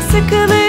sıkılır.